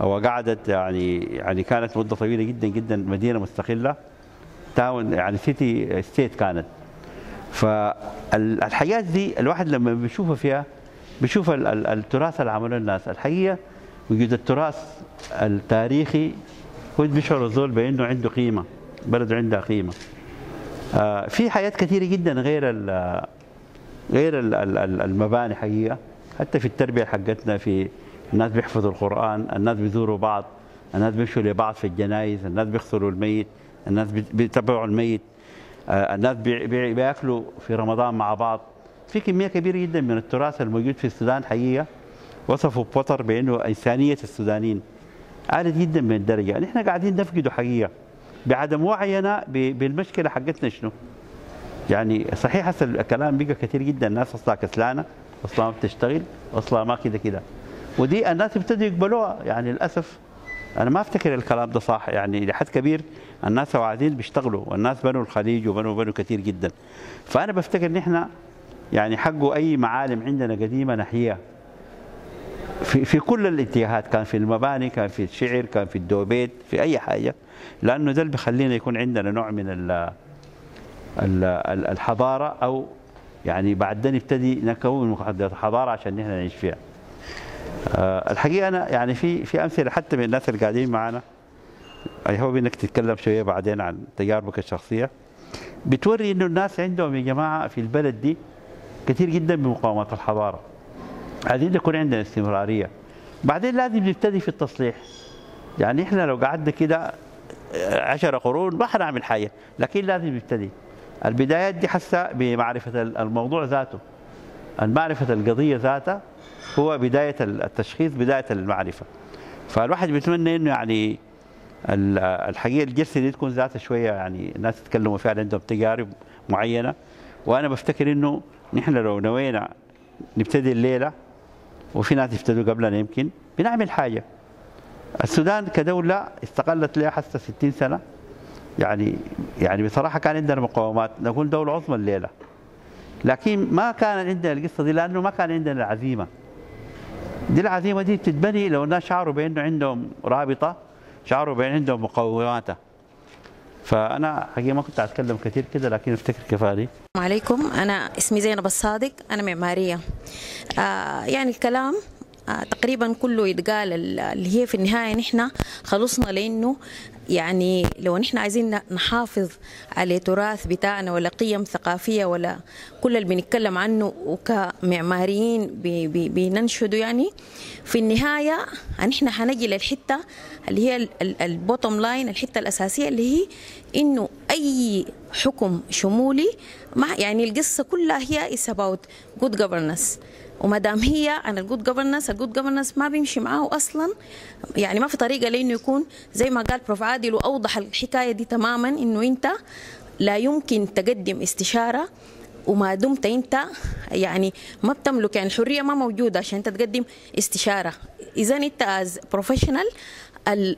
وقعدت، يعني كانت مدة طويلة جدا جدا مدينة مستقلة، تاون يعني سيتي ستيت كانت. فالحياة دي الواحد لما بيشوفها فيها بيشوف التراث اللي عملوه الناس. الحقيقة وجود التراث التاريخي هو بيشعر الزول بأنه عنده قيمة، بلده عندها قيمة. في حاجات كثيرة جدا غير المباني حقيقة، حتى في التربية حقتنا، في الناس بيحفظوا القرآن، الناس بيزوروا بعض، الناس بيمشوا لبعض في الجنايز، الناس بيغسلوا الميت، الناس بيتبعوا الميت، الناس بياكلوا في رمضان مع بعض. في كمية كبيرة جدا من التراث الموجود في السودان حقيقة، وصفوا بوتر بأنه إنسانية السودانيين عالت جدا من الدرجة. نحن قاعدين نفقده حقيقة بعدم وعينا بالمشكلة حقتنا شنو. يعني صحيح هسه الكلام بقى كثير جدا، الناس اصلا كسلانه، اصلا ما بتشتغل، اصلا ما كده، ودي الناس ابتدوا يقبلوها. يعني للاسف انا ما افتكر الكلام ده صح، يعني لحد كبير الناس وعادين بيشتغلوا، والناس بنوا الخليج وبنوا كثير جدا. فانا بفتكر نحن يعني حقوا اي معالم عندنا قديمه نحيها في كل الاتجاهات، كان في المباني، كان في الشعر، كان في الدوبيت، في اي حاجه، لانه ده اللي بيخلينا يكون عندنا نوع من الحضارة، أو يعني بعدين نبتدي نكون مقدمات الحضارة عشان نحن نعيش فيها. الحقيقة أنا يعني في أمثلة حتى من الناس اللي قاعدين معنا اي انك تتكلم شويه بعدين عن تجاربك الشخصيه، بتوري انه الناس عندهم يا جماعه في البلد دي كثير جدا بمقاومه الحضاره. عايزين يكون عندنا استمراريه. بعدين لازم نبتدي في التصليح. يعني احنا لو قعدنا كده 10 قرون ما حنعمل حاجه، لكن لازم نبتدي. البدايات دي حسه بمعرفه الموضوع ذاته. معرفه القضيه ذاتها هو بدايه التشخيص، بدايه المعرفه. فالواحد بيتمنى انه يعني الحقيقه الجلسه دي تكون ذاتها شويه، يعني الناس يتكلموا فعلا عندهم تجارب معينه. وانا بفتكر انه نحن لو نوينا نبتدي الليله وفي ناس يبتدوا قبلنا يمكن بنعمل حاجه. السودان كدوله استقلت لها حتى 60 سنه، يعني بصراحه كان عندنا مقاومات، نقول دوله عظمى الليله. لكن ما كان عندنا القصه دي لانه ما كان عندنا العزيمه. العزيمه دي بتتبني لو الناس شعروا بانه عندهم رابطه، شعروا بين عندهم مقوماته. فانا حقيقه ما كنت اتكلم كثير كده لكن افتكر كفايه. السلام عليكم، انا اسمي زينب الصادق، انا معماريه. يعني الكلام تقريبا كله يتقال، اللي هي في النهايه نحن خلصنا لانه يعني لو نحن عايزين نحافظ على تراث بتاعنا ولا قيم ثقافيه ولا كل اللي بنتكلم عنه وكمعماريين بننشده، يعني في النهايه نحن هنجي للحته اللي هي البوتوم لاين، الحته الاساسيه اللي هي انه اي حكم شمولي، مع يعني القصه كلها هي is about good governance. وما دام هي عن الجود جوفرنس ما بيمشي معاه اصلا، يعني ما في طريقه لانه يكون زي ما قال بروف عادل واوضح الحكايه دي تماما، انه انت لا يمكن تقدم استشاره وما دمت انت يعني ما بتملك، يعني الحريه ما موجوده عشان انت تقدم استشاره. اذا انت از بروفيشنال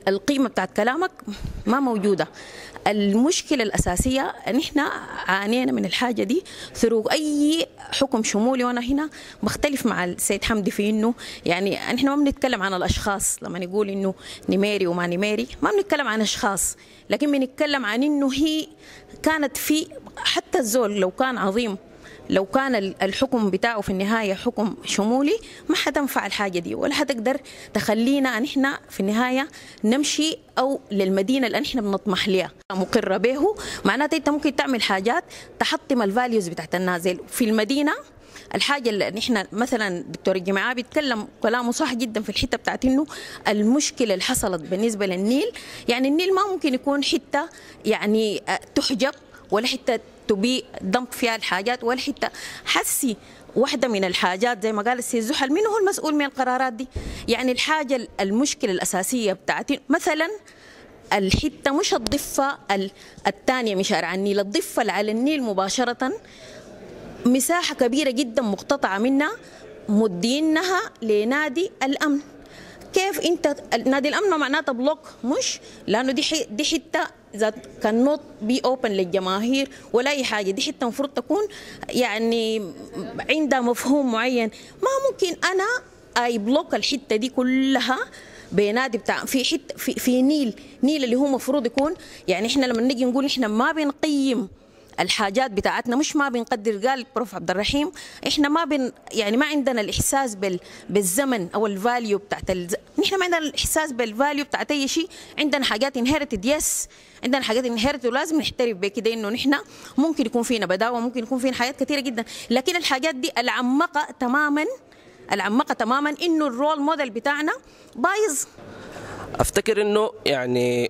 القيمه بتاعت كلامك ما موجوده. المشكله الاساسيه نحن عانينا من الحاجه دي ثروه اي حكم شمولي. وانا هنا بختلف مع السيد حمدي في انه يعني نحن ما بنتكلم عن الاشخاص، لما نقول انه نميري وما نميري ما بنتكلم عن اشخاص، لكن بنتكلم عن انه هي كانت في حتى الزول لو كان عظيم، لو كان الحكم بتاعه في النهاية حكم شمولي ما حتنفع الحاجة دي ولا حتقدر تخلينا نحن في النهاية نمشي أو للمدينة اللي نحن بنطمح لها مقرة به. معناتها أنت ممكن تعمل حاجات تحطم الفاليوز بتاعت النازل في المدينة. الحاجة اللي نحن مثلا دكتور الجماعة بيتكلم كلامه صح جدا في الحتة بتاعت انه المشكلة اللي حصلت بالنسبة للنيل، يعني النيل ما ممكن يكون حتة يعني تحجب ولا حتة تبي ضمب فيها الحاجات ولا حتى حسي واحدة من الحاجات زي ما قال السيد زحل مين هو المسؤول من القرارات دي. يعني الحاجة المشكلة الأساسية بتاعتي مثلا الحتة مش الضفة الثانية من شارع النيل، الضفة اللي على النيل مباشرة مساحة كبيرة جدا مقتطعة منها مدينها لنادي الأمن. كيف انت نادي الأمن ما معناته بلوك، مش لأنه دي حتة ذات كان نوت بي اوبن للجماهير ولا اي حاجه، دي حتى المفروض تكون يعني عندها مفهوم معين. ما ممكن انا اي بلوك الحته دي كلها بنادي بتاع في حته في نيل اللي هو المفروض يكون، يعني احنا لما نجي نقول احنا ما بنقيم الحاجات بتاعتنا مش ما بنقدر. قال بروف عبد الرحيم احنا ما بن يعني ما عندنا الاحساس بالزمن او الفاليو بتاعت نحن ما عندنا الاحساس بالفاليو بتاعت اي شيء. عندنا حاجات انهيرتد، يس عندنا حاجات انهيرتد ولازم نحترف بكده انه نحن ممكن يكون فينا بداوه، ممكن يكون فينا حاجات كثيره جدا، لكن الحاجات دي العمقه تماما انه الرول موديل بتاعنا بايظ. افتكر انه يعني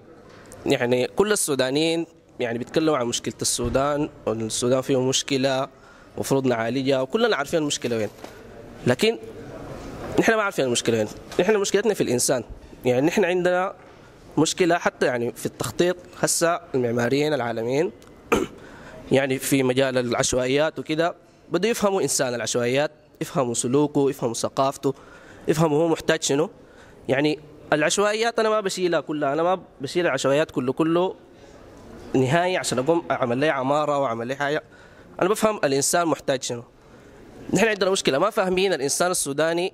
كل السودانيين يعني بيتكلموا عن مشكله السودان، والسودان فيه مشكله المفروض نعالجها وكلنا عارفين المشكله وين، لكن نحن ما عارفين المشكله وين. نحن مشكلتنا في الانسان، يعني نحن عندنا مشكله حتى يعني في التخطيط. هسه المعماريين العالميين يعني في مجال العشوائيات وكده بده يفهموا انسان العشوائيات، يفهموا سلوكه، يفهموا ثقافته، يفهموا هو محتاج شنو. يعني العشوائيات انا ما بشيلها كلها، انا ما بشيل العشوائيات كله نهاية عشان اقوم اعمل لي عماره واعمل لي حاجه. انا بفهم الانسان محتاج شنو. نحن عندنا مشكله ما فاهمين الانسان السوداني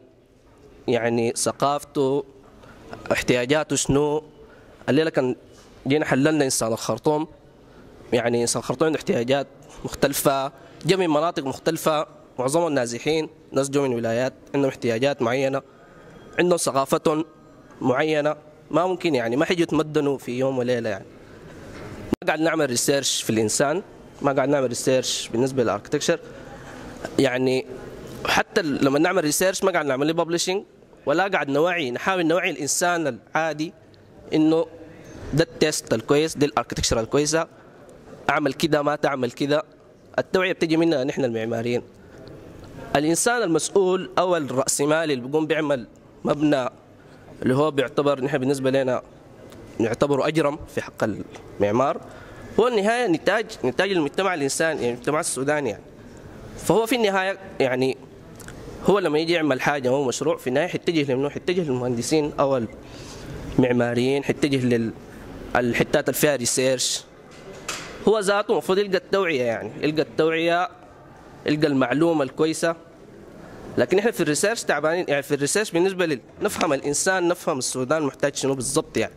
يعني ثقافته، احتياجاته شنو. الليله كان جينا حللنا انسان الخرطوم، يعني انسان الخرطوم عنده احتياجات مختلفه، جاء من مناطق مختلفه، معظمهم النازحين ناس جوا من ولايات عندهم احتياجات معينه، عندهم ثقافتهم معينه، ما ممكن يعني ما حيجوا يتمدنوا في يوم وليله يعني. ما قاعد نعمل ريسيرش في الانسان، ما قاعد نعمل ريسيرش بالنسبه للاركتكتشر يعني، حتى لما نعمل ريسيرش ما قاعد نعمل له ببلشنج ولا قاعد نوعي، نحاول نوعي الانسان العادي انه ده التيست الكويس، دي الاركتكتشر الكويسه، اعمل كده ما تعمل كده. التوعيه بتجي مننا نحن المعماريين. الانسان المسؤول او الراسمالي اللي بيقوم بيعمل مبنى اللي هو بيعتبر نحن بالنسبه لنا نعتبره اجرم في حق المعمار، هو النهايه نتاج المجتمع الانساني يعني المجتمع السوداني يعني. فهو في النهايه يعني هو لما يجي يعمل حاجه او مشروع في النهايه حيتجه لمنو؟ حيتجه للمهندسين او المعماريين، حيتجه للحتات اللي فيها ريسيرش. هو ذاته المفروض يلقى التوعيه يعني، يلقى التوعيه، يلقى المعلومه الكويسه. لكن احنا في الريسيرش تعبانين يعني، في الريسيرش بالنسبه نفهم الانسان، نفهم السودان محتاج شنو بالضبط يعني.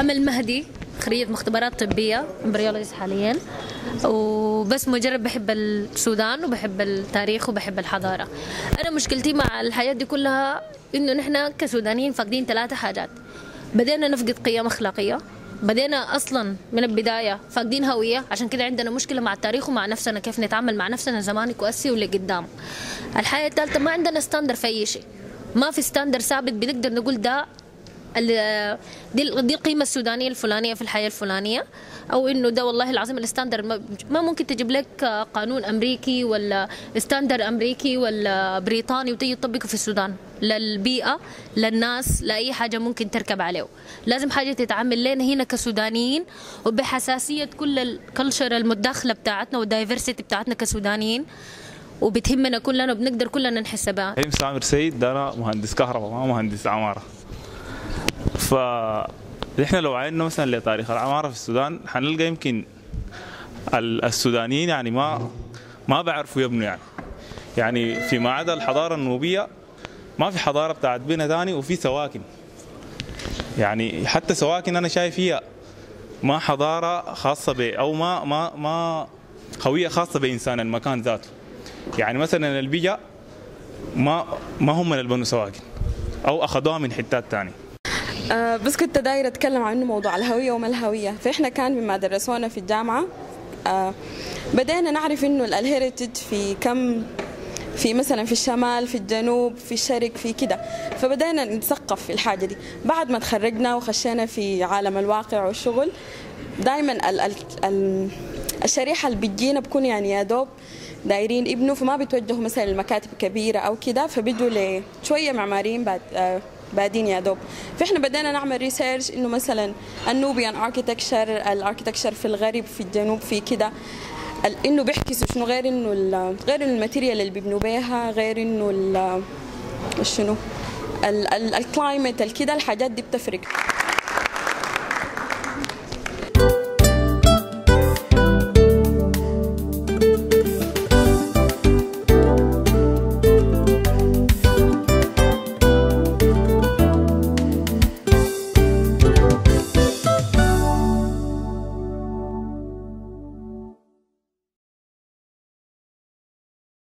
امل مهدي خريجة مختبرات طبية، امبريولوجيست حاليا، وبس مجرد بحب السودان وبحب التاريخ وبحب الحضارة. أنا مشكلتي مع الحياة دي كلها إنه نحن كسودانيين فاقدين ثلاثة حاجات. بدينا نفقد قيم أخلاقية، بدينا أصلا من البداية فاقدين هوية، عشان كده عندنا مشكلة مع التاريخ ومع نفسنا، كيف نتعامل مع نفسنا زمان كواسي ولقدام. الحياة الثالثة ما عندنا ستاندر في أي شيء، ما في ستاندر ثابت بنقدر نقول ده دي القيمة السودانية الفلانية في الحياة الفلانية، أو إنه ده والله العظيم الستاندر. ما ممكن تجيب لك قانون أمريكي ولا ستاندر أمريكي ولا بريطاني وتيجي تطبقه في السودان، للبيئة للناس لأي حاجة ممكن تركب عليه. لازم حاجة تتعامل لنا هنا كسودانيين وبحساسية كل الكلتشر المتداخلة بتاعتنا والدايفرسيتي بتاعتنا كسودانيين، وبتهمنا كلنا وبنقدر كلنا نحس بها. هيم سامر سيد، أنا مهندس كهرباء ما مهندس عمارة. فاحنا لو عينا مثلا لتاريخ العماره في السودان حنلقى يمكن السودانيين يعني ما بيعرفوا يبنوا يعني فيما عدا الحضاره النوبيه ما في حضاره بتاعت بناء ثاني، وفي سواكن يعني حتى سواكن انا شايف فيها ما حضاره خاصه او ما هويه خاصه بانسان المكان ذاته. يعني مثلا البيجا ما هم اللي بنوا سواكن او اخذوها من حتات ثانيه. بس كنت دايرة أتكلم عن موضوع الهوية وما الهوية. فإحنا كان مما درسونا في الجامعة بدأنا نعرف إنه الهيريتج في كم، في مثلا في الشمال في الجنوب في الشرق في كده، فبدأنا نتثقف في الحاجة دي. بعد ما تخرجنا وخشينا في عالم الواقع والشغل دايما الشريحة اللي بتجينا بكون يعني يا دوب دايرين ابنه، فما بتوجهوا مثلا المكاتب كبيرة أو كده، فبيجوا لشوية معماريين بعد بعدين يا دوب. فاحنا بدينا نعمل ريسيرش انه مثلا النوبيان اركيتكتشر، الاركيتكتشر في الغرب في الجنوب في كده، انه بيحكسوا شنو، غير انه غير الماتيريال اللي بيبنوا بيها، غير انه شنو الكلايمت كده، الحاجات دي بتفرق.